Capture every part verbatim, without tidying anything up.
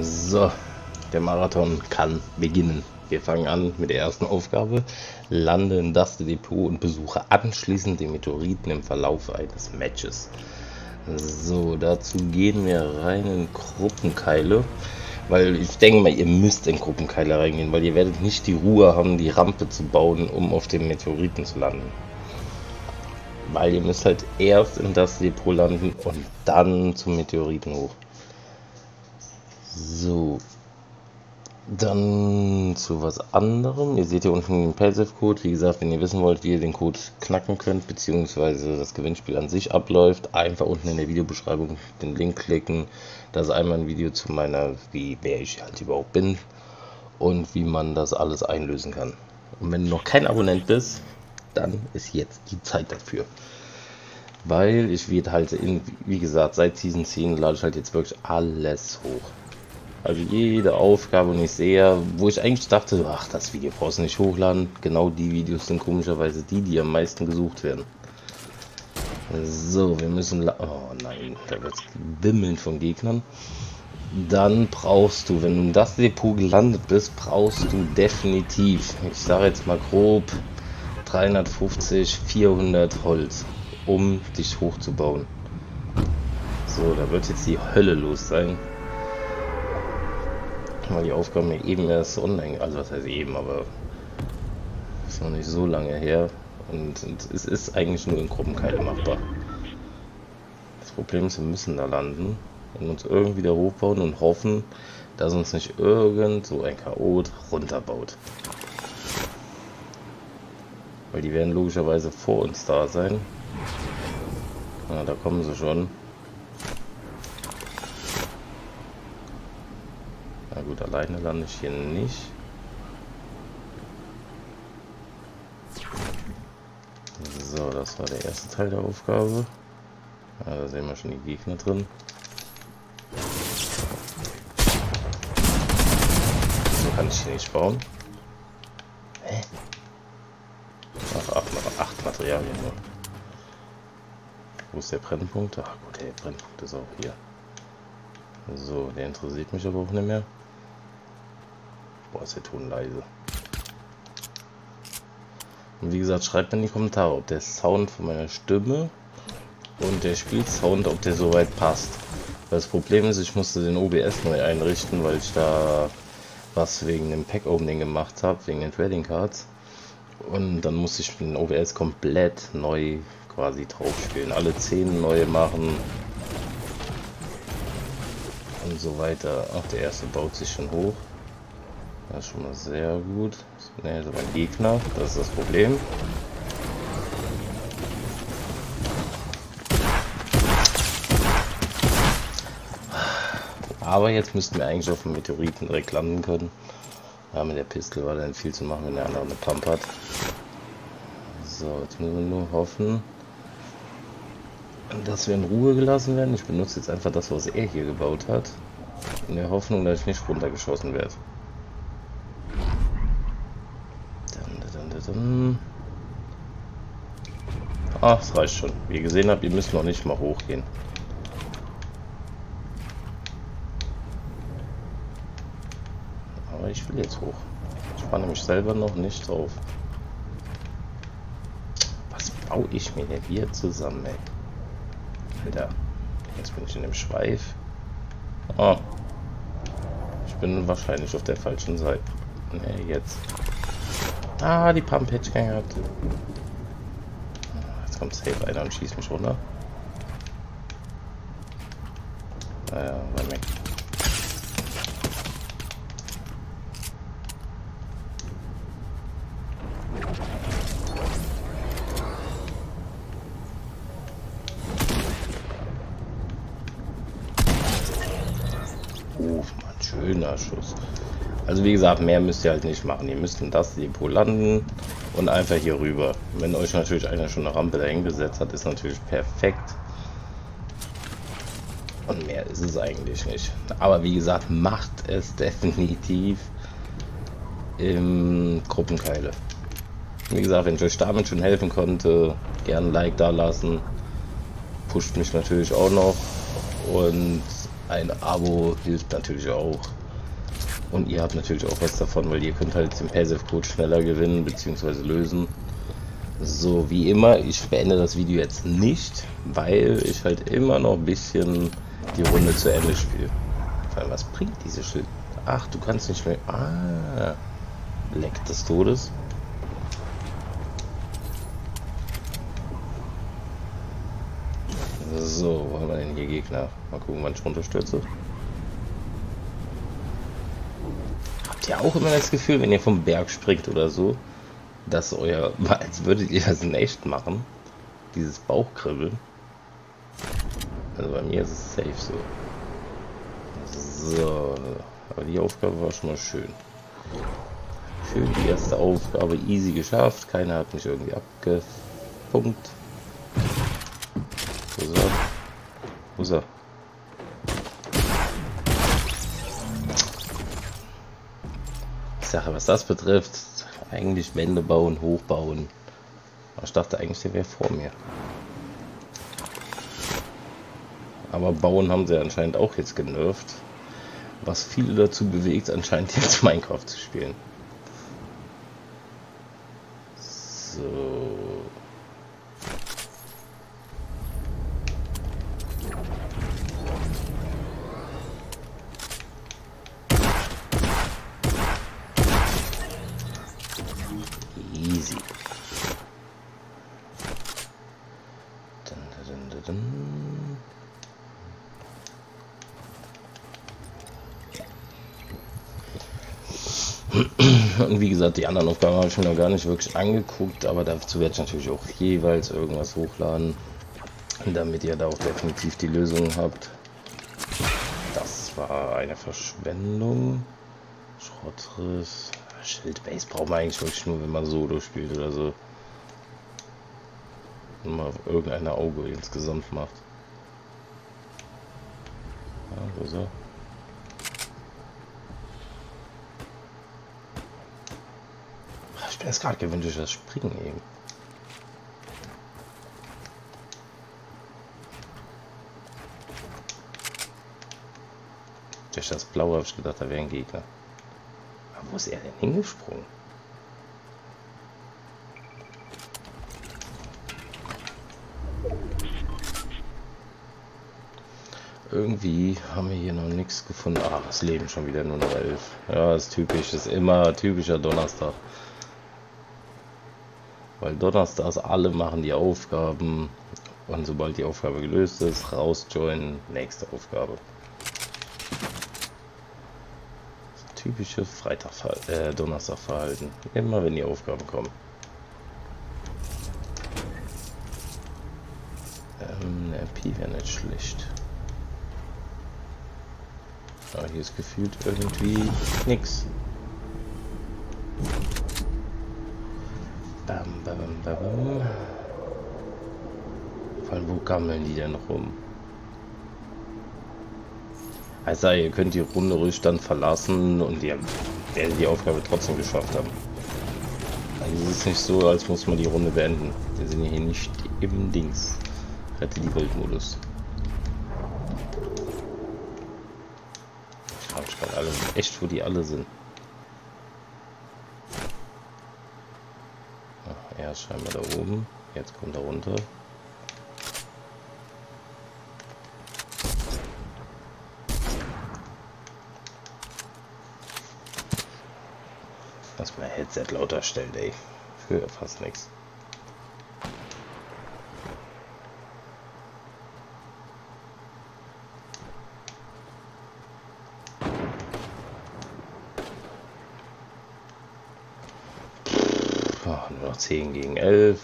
So, der Marathon kann beginnen. Wir fangen an mit der ersten Aufgabe, lande im Dusty Depot und besuche anschließend den Meteoriten im Verlauf eines Matches. So, dazu gehen wir rein in Gruppenkeile, weil ich denke mal, ihr müsst in Gruppenkeile reingehen, weil ihr werdet nicht die Ruhe haben, die Rampe zu bauen, um auf dem Meteoriten zu landen. Weil ihr müsst halt erst in das Depot landen und dann zum Meteoriten hoch. So, dann zu was anderem. Ihr seht hier unten den Passive-Code. Wie gesagt, wenn ihr wissen wollt, wie ihr den Code knacken könnt, beziehungsweise das Gewinnspiel an sich abläuft, einfach unten in der Videobeschreibung den Link klicken. Das ist einmal ein Video zu meiner, wie wer ich halt überhaupt bin und wie man das alles einlösen kann. Und wenn du noch kein Abonnent bist, dann ist jetzt die Zeit dafür. Weil ich werde halt, in, wie gesagt, seit Season zehn lade ich halt jetzt wirklich alles hoch. Also jede Aufgabe, und ich sehe, wo ich eigentlich dachte, ach, das Video brauchst du nicht hochladen. Genau die Videos sind komischerweise die, die am meisten gesucht werden. So, wir müssen... Oh nein, da wird es wimmeln von Gegnern. Dann brauchst du, wenn du in das Depot gelandet bist, brauchst du definitiv, ich sage jetzt mal grob, dreihundertfünfzig, vierhundert Holz, um dich hochzubauen. So, da wird jetzt die Hölle los sein. Weil die Aufgaben ja eben erst online, also was heißt eben, aber ist noch nicht so lange her. Und, und es ist eigentlich nur in Gruppenkeile machbar. Das Problem ist, wir müssen da landen und uns irgendwie da hochbauen und hoffen, dass uns nicht irgend so ein Chaot runterbaut. Weil die werden logischerweise vor uns da sein. Na, da kommen sie schon. Na gut, alleine lande ich hier nicht. So, das war der erste Teil der Aufgabe. Ja, da sehen wir schon die Gegner drin. So kann ich hier nicht bauen. Hä? Ach, acht, acht Materialien nur. Wo ist der Brennpunkt? Ach gut, der Brennpunkt ist auch hier. So, der interessiert mich aber auch nicht mehr. Boah, ist der Ton leise. Und wie gesagt, schreibt mir in die Kommentare, ob der Sound von meiner Stimme und der Spielsound, ob der soweit passt. Weil das Problem ist, ich musste den O B S neu einrichten, weil ich da was wegen dem Pack-Opening gemacht habe, wegen den Trading Cards. Und dann musste ich den O B S komplett neu quasi drauf spielen. Alle zehn neue machen. Und so weiter. Ach, der erste baut sich schon hoch. Das ist schon mal sehr gut. Ne, so ein Gegner. Das ist das Problem. Aber jetzt müssten wir eigentlich auf dem Meteoriten direkt landen können. Ja, mit der Pistole war dann viel zu machen, wenn der andere eine Pump hat. So, jetzt müssen wir nur hoffen, dass wir in Ruhe gelassen werden. Ich benutze jetzt einfach das, was er hier gebaut hat, in der Hoffnung, dass ich nicht runtergeschossen werde. Ach, das reicht schon. Wie ihr gesehen habt, ihr müsst noch nicht mal hochgehen. Aber ich will jetzt hoch. Ich fahre nämlich selber noch nicht drauf. Was baue ich mir denn hier zusammen, ey? Alter, jetzt bin ich in dem Schweif. Oh. Ich bin wahrscheinlich auf der falschen Seite. Ne, jetzt. Ah, die Pump hätte ich gern gehabt. Jetzt kommt safe einer und schießt mich runter. Naja, war weg. Schöner Schuss. Also wie gesagt, mehr müsst ihr halt nicht machen. Ihr müsst in das Depot landen und einfach hier rüber. Wenn euch natürlich einer schon eine Rampe dahin gesetzt hat, ist natürlich perfekt. Und mehr ist es eigentlich nicht. Aber wie gesagt, macht es definitiv im Gruppenkeile. Wie gesagt, wenn ich euch damit schon helfen konnte, gerne ein Like da lassen. Pusht mich natürlich auch noch. Und Ein Abo hilft natürlich auch. Und ihr habt natürlich auch was davon, weil ihr könnt halt jetzt den Passive-Code schneller gewinnen bzw. lösen. So, wie immer, ich beende das Video jetzt nicht, weil ich halt immer noch ein bisschen die Runde zu Ende spiele. Vor allem, was bringt diese Schild? Ach, du kannst nicht mehr... Ah, Leck des Todes. So, wo haben wir denn hier Gegner? Mal gucken, wann ich runterstürze. Habt ihr auch immer das Gefühl, wenn ihr vom Berg springt oder so, dass euer, als würdet ihr das in echt machen, dieses Bauchkribbeln? Also bei mir ist es safe so. So, aber die Aufgabe war schon mal schön. Schön, die erste Aufgabe easy geschafft, keiner hat mich irgendwie abgepumpt. Wo ist er? Wo ist er? Ich sage, was das betrifft, eigentlich Wände bauen, hochbauen. Aber ich dachte eigentlich, der wäre vor mir. Aber bauen haben sie anscheinend auch jetzt genervt. Was viele dazu bewegt, anscheinend jetzt Minecraft zu spielen. So. Easy. Dun, dun, dun, dun. Und wie gesagt, die anderen Aufgaben habe ich mir noch gar nicht wirklich angeguckt, aber dazu werde ich natürlich auch jeweils irgendwas hochladen, damit ihr da auch definitiv die Lösung habt. Das war eine Verschwendung. Schrottriss. Schildbase braucht man eigentlich wirklich nur, wenn man Solo spielt oder so. Wenn man auf irgendeine Auge insgesamt macht. Ja, wo ist er? Ich bin jetzt gerade gewöhnt durch das Springen eben. Durch das Blaue habe ich gedacht, da wäre ein Gegner. Wo ist er denn hingesprungen? Irgendwie haben wir hier noch nichts gefunden. Ah, das Leben schon wieder nur noch elf. Ja, ist typisch. Ist immer typischer Donnerstag. Weil donnerstags alle machen die Aufgaben. Und sobald die Aufgabe gelöst ist, rausjoinen, nächste Aufgabe. Typische Freitagverhalten, äh, Donnerstagverhalten. Immer wenn die Aufgaben kommen. Ähm, eine M P wäre nicht schlecht. Aber hier ist gefühlt irgendwie nix. Bam, bam, bam, bam. Vor allem, wo gammeln die denn rum? Also ihr könnt die Runde ruhig dann verlassen und ihr werdet die Aufgabe trotzdem geschafft haben. Also es ist nicht so, als muss man die Runde beenden. Wir sind hier nicht im Dings. Rette die Welt-Modus. Ich frage mich gerade alle, echt wo die alle sind. Ach, er ist scheinbar da oben. Jetzt kommt er runter. Dass man Headset lauter stellt, ey. Ich höre fast nichts. Oh, nur noch zehn gegen elf.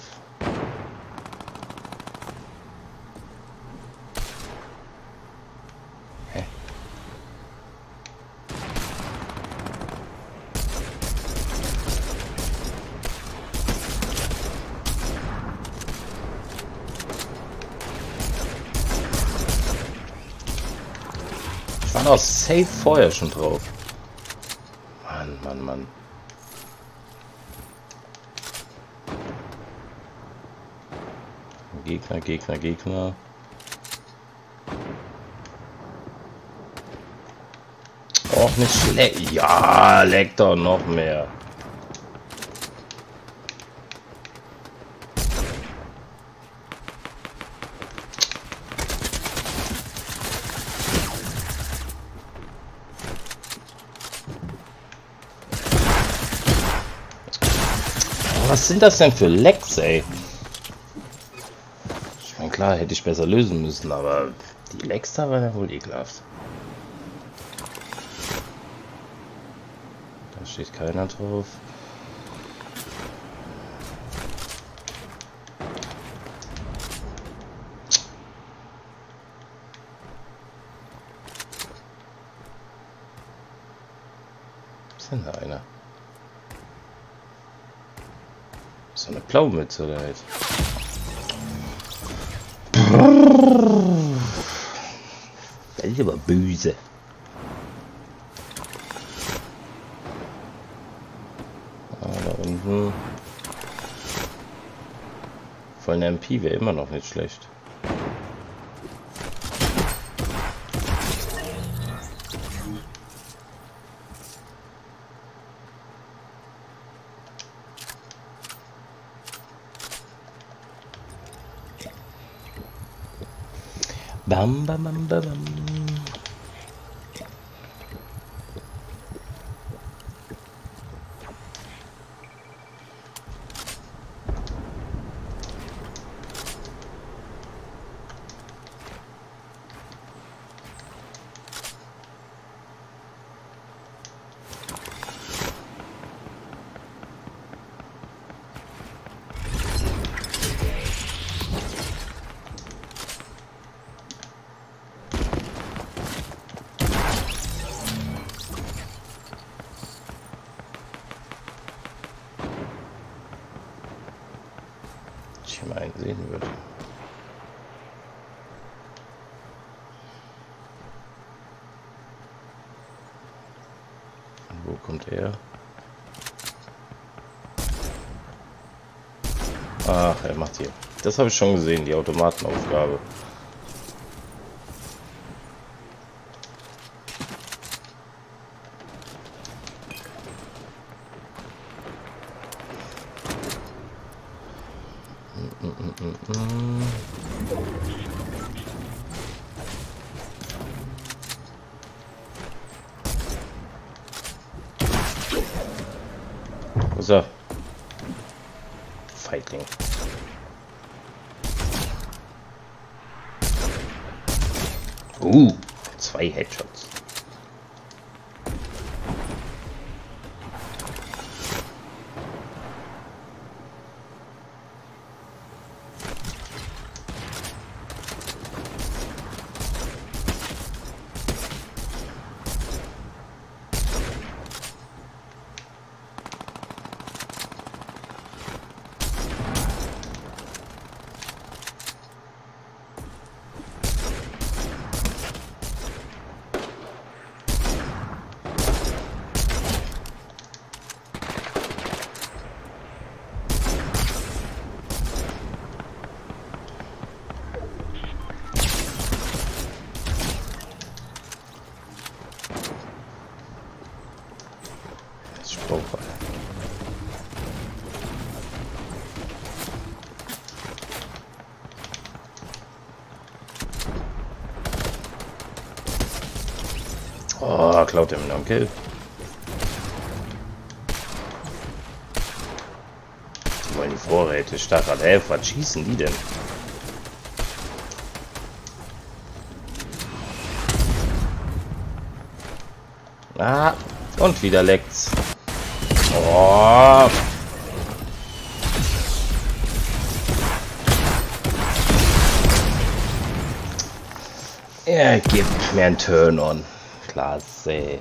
War doch safe vorher schon drauf. Mann, Mann, Mann. Gegner, Gegner, Gegner. auch nicht schlecht. Ja, leck doch noch mehr. Was sind das denn für Lecks, ey? Ich meine, klar, hätte ich besser lösen müssen, aber die Lecks da waren ja wohl ekelhaft. Da steht keiner drauf. Ist denn da einer? So eine Blaumütze oder halt. Das ist aber böse. Ah, da unten. Voll eine M P wäre immer noch nicht schlecht. Bam, bam, bam, bam, bam. Mal einen sehen würde. Und wo kommt er? Ach, er macht hier. Das habe ich schon gesehen, die Automatenaufgabe. So. Feigling. Uh, zwei Headshots. Oh, klaut er mir noch einen Kill. Die wollen die Vorräte stark helfen. Was schießen die denn? Ah, und wieder leckt's. Oh. Er gibt mir einen Turn-on. Klasse.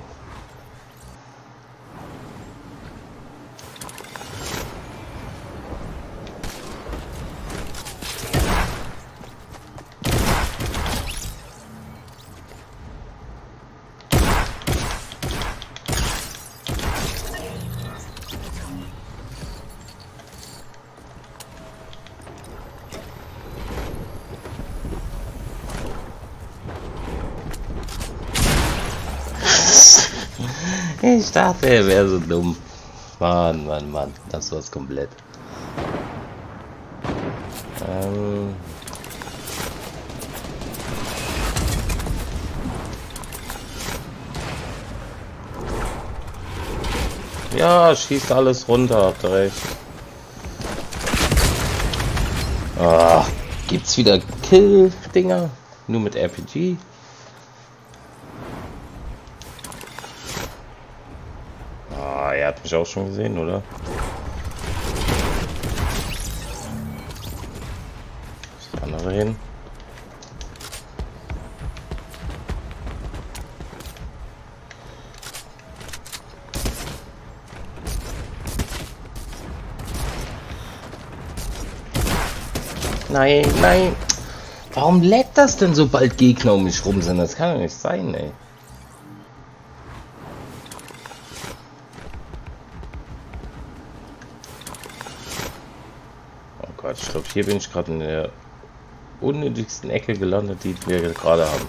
Ich dachte, er wäre so dumm. Mann, Mann, Mann. Das war's komplett. Ähm. Ja, schießt alles runter, habt ihr recht. Ah, gibt's wieder Kill-Dinger? Nur mit R P G? Ah, er hat mich auch schon gesehen, oder? Das andere hin. Nein, nein. Warum leckt das denn, sobald Gegner um mich rum sind? Das kann doch nicht sein, ey. Oh Gott, ich glaube, hier bin ich gerade in der unnötigsten Ecke gelandet, die wir gerade haben.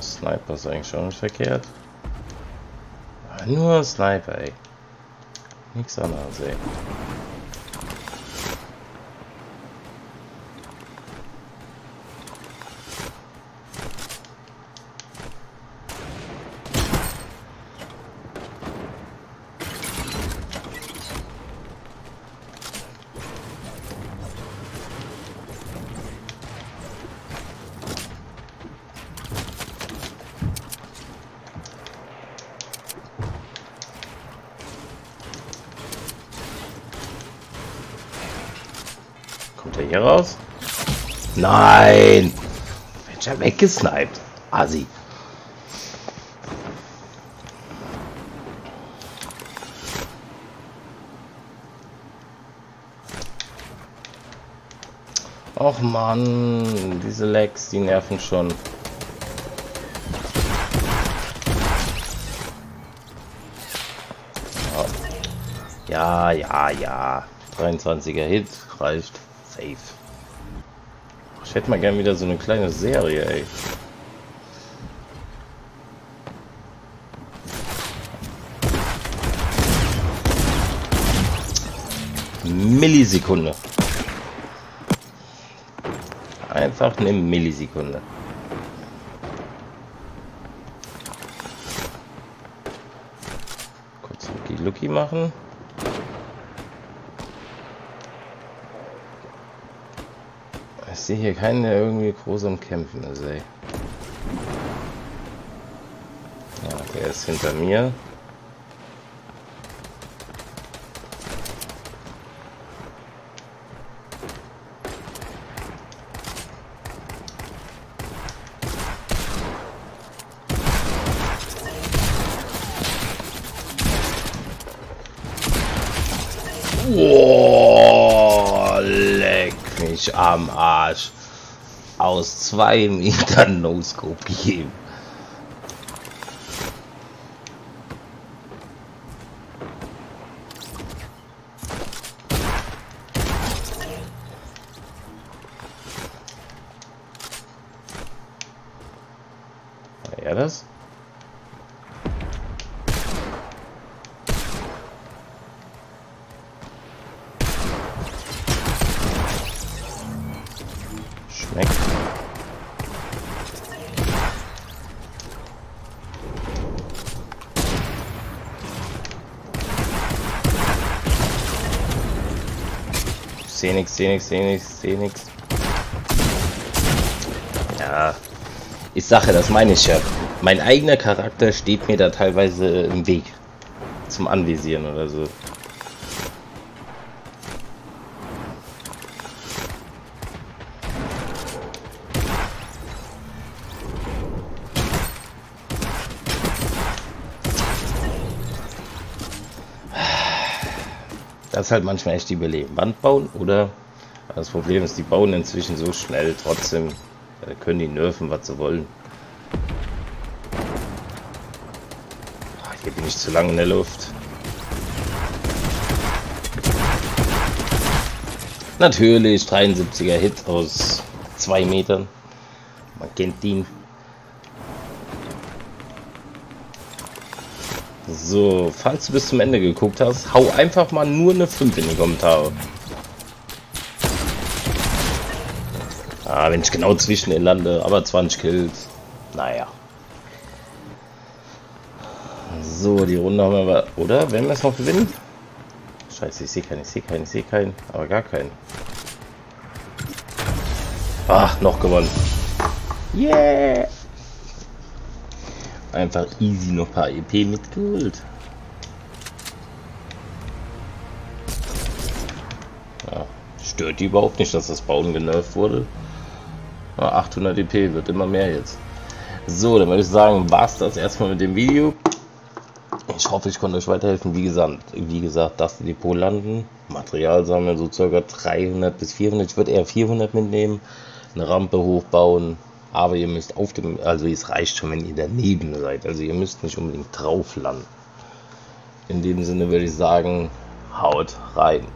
Sniper ist eigentlich schon nicht verkehrt. Nur Sniper, ey. Nichts anderes, ey. Hier raus? Nein! Mensch, er weggesniped. Assi. Och Mann, diese Lags, die nerven schon. Ja, ja, ja. dreiundzwanziger Hit reicht. Ich hätte mal gern wieder so eine kleine Serie, ey. Millisekunde. Einfach eine Millisekunde. Kurz Lucky-Lucky machen. Ich sehe hier keinen, der irgendwie groß am Kämpfen ist, ey. Ja, der ist hinter mir. Am Arsch aus zwei Metern No-Scope gegeben. War er das? Seh nix, seh nix, seh nix, seh nix. Ja, ich sage, das meine ich ja. Mein eigener Charakter steht mir da teilweise im Weg. Zum Anvisieren oder so. Das ist halt manchmal echt die überleben. Wand bauen, oder? Das Problem ist, die bauen inzwischen so schnell, trotzdem können die nerven, was sie wollen. Ach, hier bin ich zu lange in der Luft. Natürlich dreiundsiebziger Hit aus zwei Metern. Man kennt ihn. So, falls du bis zum Ende geguckt hast, hau einfach mal nur eine fünf in die Kommentare. Ah, wenn ich genau zwischen den lande, aber zwanzig Kills. Naja. So, die Runde haben wir aber... Oder? Werden wir es noch gewinnen? Scheiße, ich sehe keinen, ich sehe keinen, ich sehe keinen. Aber gar keinen. Ach, noch gewonnen. Yeah! Einfach easy noch ein paar E P mit Gold. Ja, stört die überhaupt nicht, dass das Bauen genervt wurde. Ja, achthundert E P wird immer mehr jetzt. So, dann würde ich sagen, war es das erstmal mit dem Video. Ich hoffe, ich konnte euch weiterhelfen. Wie gesagt, wie gesagt, Dusty Depot landen, Material sammeln, so circa dreihundert bis vierhundert. Ich würde eher vierhundert mitnehmen, eine Rampe hochbauen. Aber ihr müsst auf dem, also es reicht schon, wenn ihr daneben seid. Also ihr müsst nicht unbedingt drauf landen. In dem Sinne würde ich sagen, haut rein.